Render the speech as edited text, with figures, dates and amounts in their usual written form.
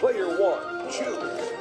Player one, choose.